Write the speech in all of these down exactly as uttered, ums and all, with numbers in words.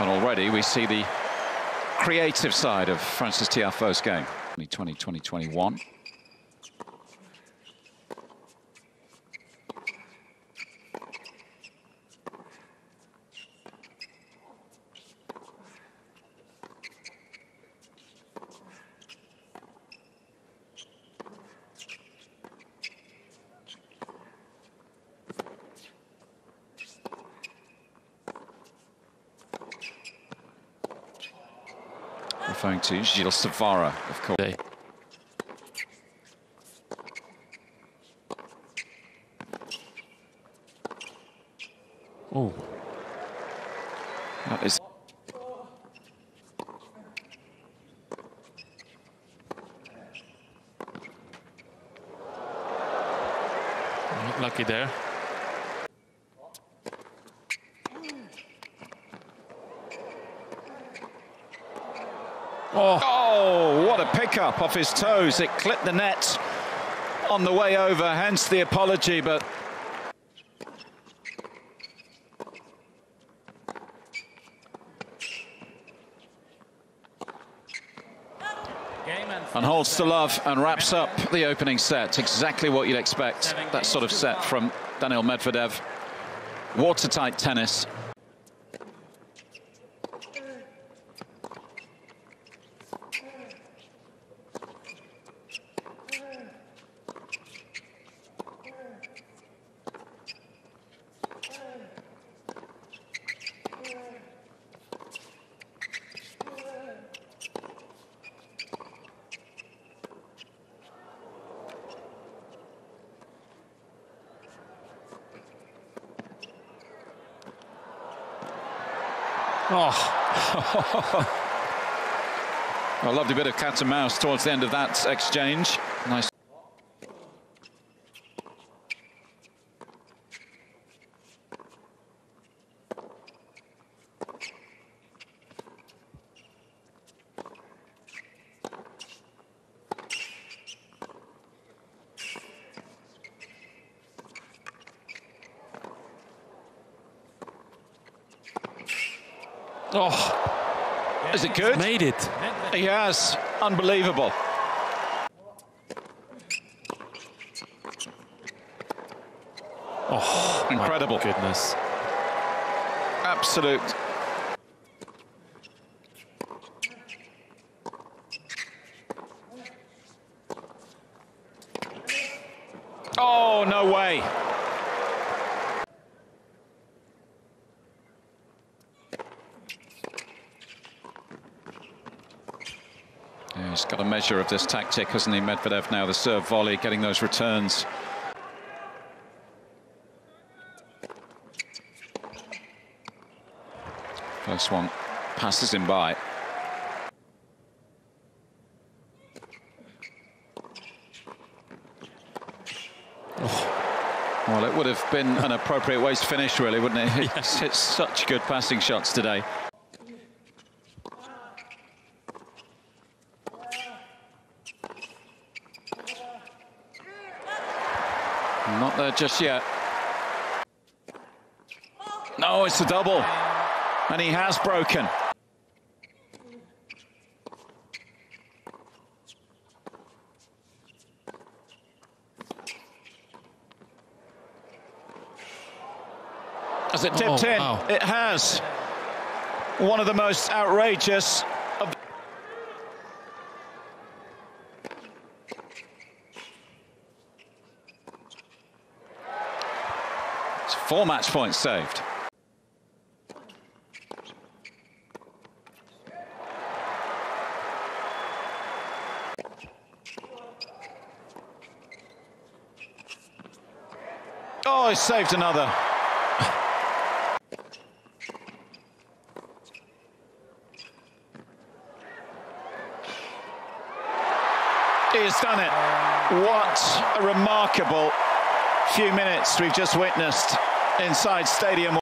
And already we see the creative side of Francis Tiafoe's game. twenty twenty, twenty twenty-one. Referring to Gilles Savara, of course. Day. Oh. That is... Not lucky there. Oh. Oh, what a pickup off his toes. It clipped the net on the way over, hence the apology, but... And holds to love and wraps up the opening set. Exactly what you'd expect, that sort of set from Daniil Medvedev. Watertight tennis. Oh, I loved a bit of cat and mouse towards the end of that exchange. Nice. Oh, is it good? Made it. He has. Unbelievable. Oh, incredible. My goodness. Absolute. Oh, no way. He's got a measure of this tactic, hasn't he, Medvedev? Now the serve volley, getting those returns. First one passes him by. Oh. Well, it would have been an appropriate way to finish, really, wouldn't it? Yes, it's such good passing shots today. Not there just yet. No, it's a double. And he has broken. As it tipped oh, in, wow. It has. One of the most outrageous... Four match points saved. Oh, he saved another. He's done it. What a remarkable few minutes we've just witnessed. Inside stadium.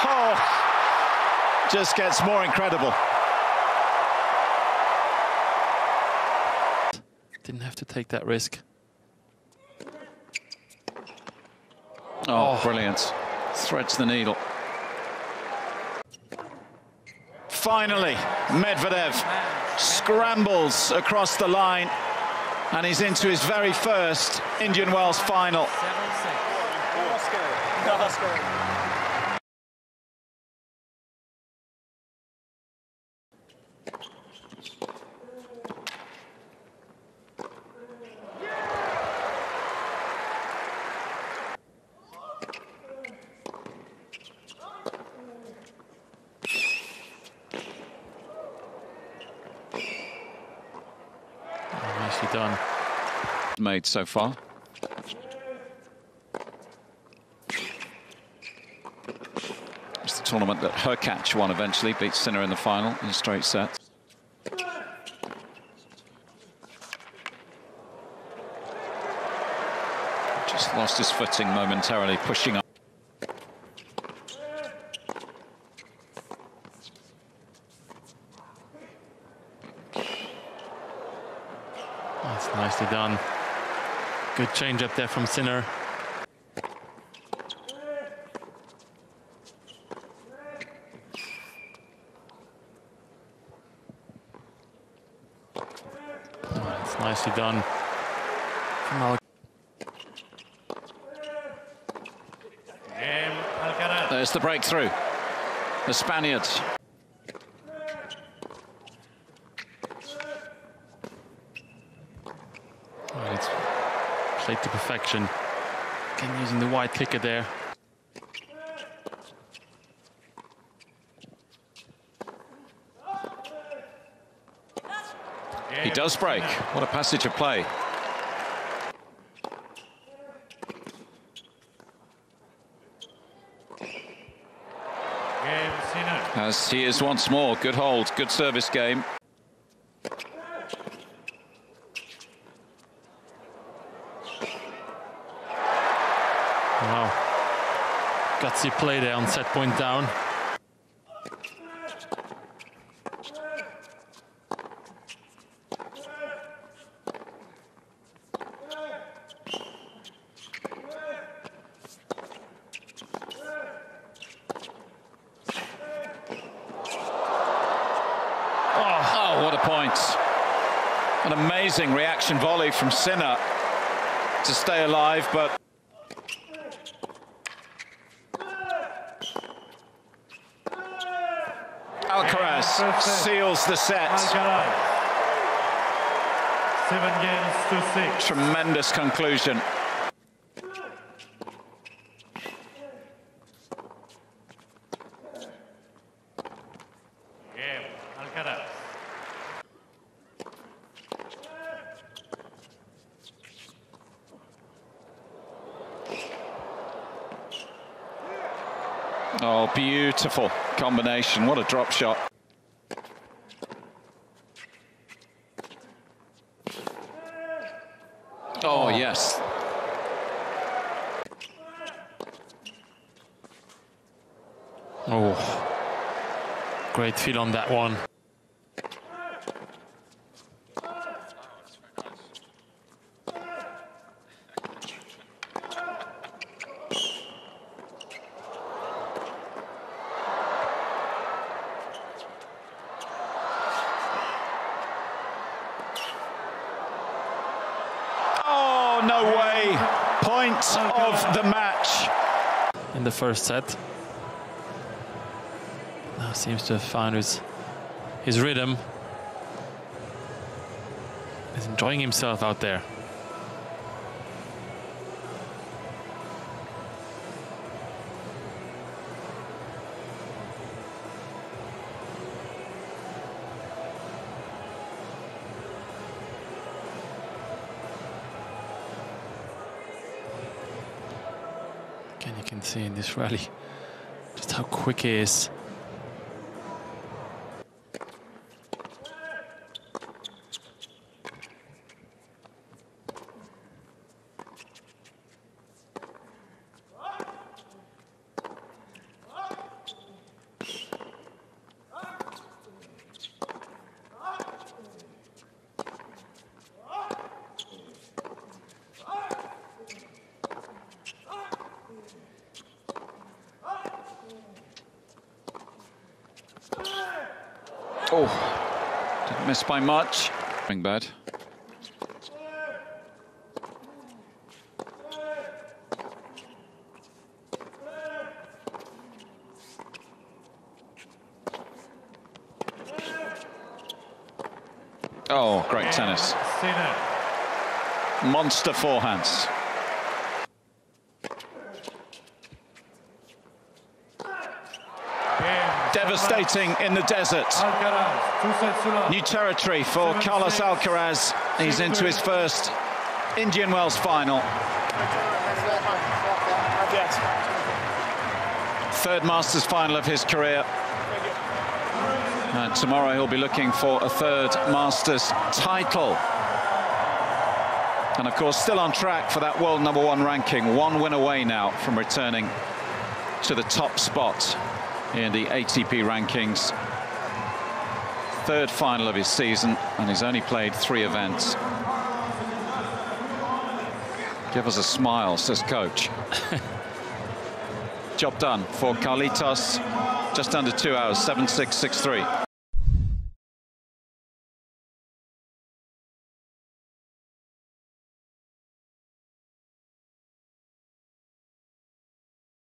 Oh, just gets more incredible. Didn't have to take that risk. Oh, brilliant. Threads the needle. Finally, Medvedev scrambles across the line and he's into his very first Indian Wells final. Done made so far. It's the tournament that her catch won eventually, beat Sinner in the final in a straight set. Just lost his footing momentarily, pushing up. That's nicely done. Good change up there from Sinner. That's nicely done. There's the breakthrough. The Spaniards. It's played to perfection. Again, using the wide kicker there. He does break. What a passage of play. As he is once more. Good hold, good service game. Wow, gutsy play there on set point down. Oh, oh, what a point. An amazing reaction volley from Sinner to stay alive, but... Alcaraz seals the set. Seven games to six. Tremendous conclusion. Game, Alcaraz. Oh, beautiful combination. What a drop shot. Oh, yes. Oh, great feel on that one. No way. Point of the match. In the first set. Now seems to have found his, his rhythm. He's enjoying himself out there. And you can see in this rally just how quick he is. Oh, didn't miss by much. Doing bad. Oh, great tennis. Sinner. Monster forehands. Devastating in the desert. New territory for Carlos Alcaraz. He's into his first Indian Wells final. Third Masters final of his career. And tomorrow he'll be looking for a third Masters title. And of course, still on track for that world number one ranking. One win away now from returning to the top spot in the A T P rankings. Third final of his season, and he's only played three events. Give us a smile, says coach. Job done for Carlitos. Just under two hours, seven six, six three.